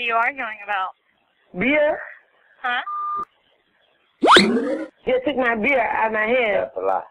What are you arguing about? Beer. Huh? You took my beer out of my hand. That's a lie.